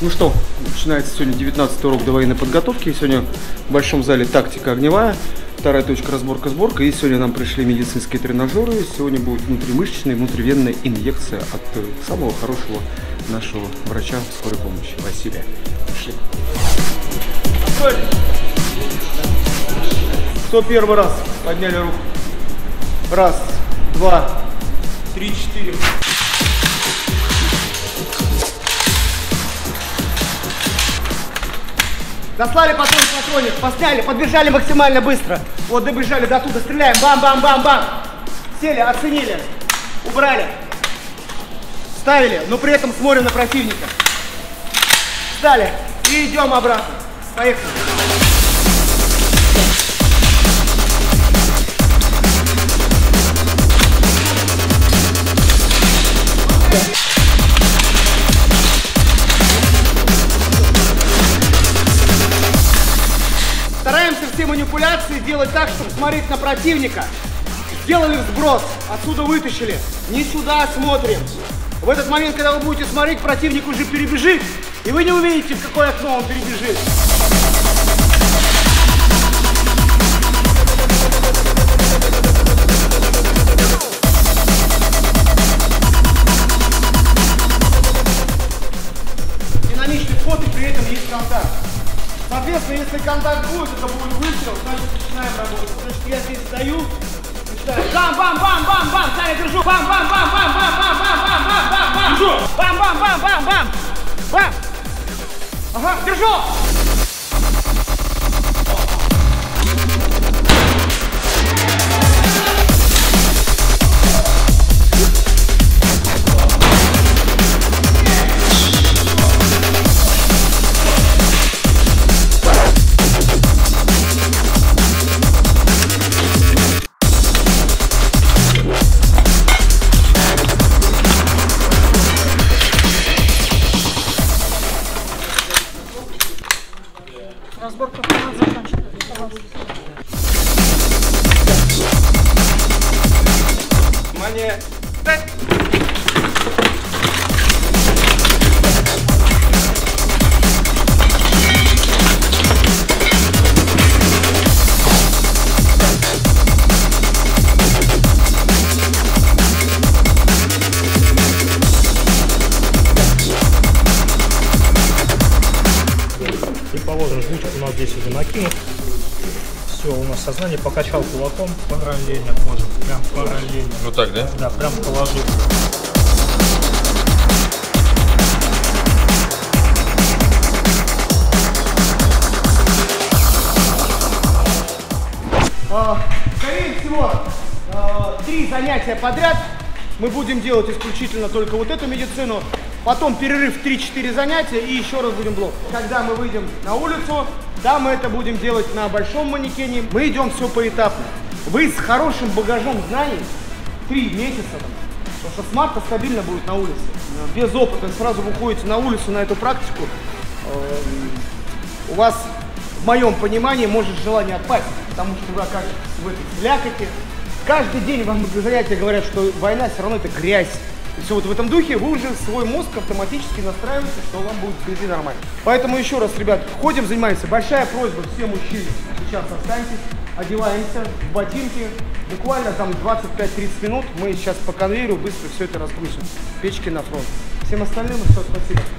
Ну что, начинается сегодня 19-й урок до военной подготовки. Сегодня в большом зале тактика огневая, вторая точка разборка-сборка. И сегодня нам пришли медицинские тренажеры. Сегодня будет внутримышечная и внутривенная инъекция от самого хорошего нашего врача скорой помощи Василия. Пошли. Кто первый раз? Подняли руку. Раз, два, три, четыре. Заслали патроник, посняли, подбежали максимально быстро. Вот, добежали до туда, стреляем, бам-бам-бам-бам. Сели, оценили, убрали. Ставили, но при этом смотрим на противника. Встали и идем обратно. Поехали. Стараемся все манипуляции делать так, чтобы смотреть на противника. Сделали сброс, отсюда вытащили, не сюда смотрим. В этот момент, когда вы будете смотреть, противник уже перебежит, и вы не увидите, в какое окно он перебежит. Динамичный ход, и при этом есть контакт. Соответственно, если контакт будет, это будет выстрел, значит, начинаем работать. Значит, я здесь стою, начинаю. Бам-бам-бам-бам-бам! Сами держу! Бам-бам-бам-бам-бам-бам-бам-бам-бам-бам! Держу! Бам-бам-бам-бам-бам! Бам! Ага, держу! Разборка команд заканчивается. Внимание! Дай! Предположим, жгучек у нас здесь уже накинут. Все, у нас сознание покачал кулаком. Параллельно кожу. Прям параллельно. Вот так, да? Да, прям положил. Скорее всего, 3 занятия подряд. Мы будем делать исключительно только вот эту медицину. Потом перерыв 3-4 занятия и еще раз будем блок. Когда мы выйдем на улицу, да, мы это будем делать на большом манекене. Мы идем все поэтапно. Вы с хорошим багажом знаний 3 месяца, там, потому что с марта стабильно будет на улице. Без опыта сразу вы уходите на улицу, на эту практику. У вас, в моем понимании, может желание отпасть, потому что вы окажетесь в этой слякоти. Каждый день вам занятия говорят, что война все равно это грязь. И все вот в этом духе вы уже свой мозг автоматически настраиваете, что вам будет впереди нормально. Поэтому еще раз, ребят, ходим, занимаемся. Большая просьба всем мужчинам, сейчас останьтесь, одеваемся в ботинки. Буквально там 25-30 минут мы сейчас по конвейеру быстро все это разгрузим. Печки на фронт. Всем остальным, что спасибо.